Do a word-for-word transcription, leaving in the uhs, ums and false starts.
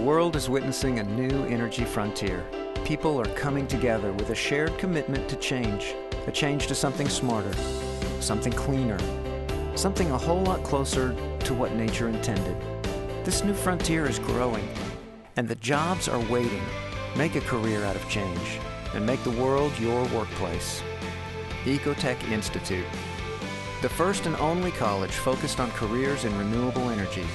world is witnessing a new energy frontier. People are coming together with a shared commitment to change, a change to something smarter, something cleaner, something a whole lot closer to what nature intended. This new frontier is growing, and the jobs are waiting. Make a career out of change, and make the world your workplace. Ecotech Institute, the first and only college focused on careers in renewable energy.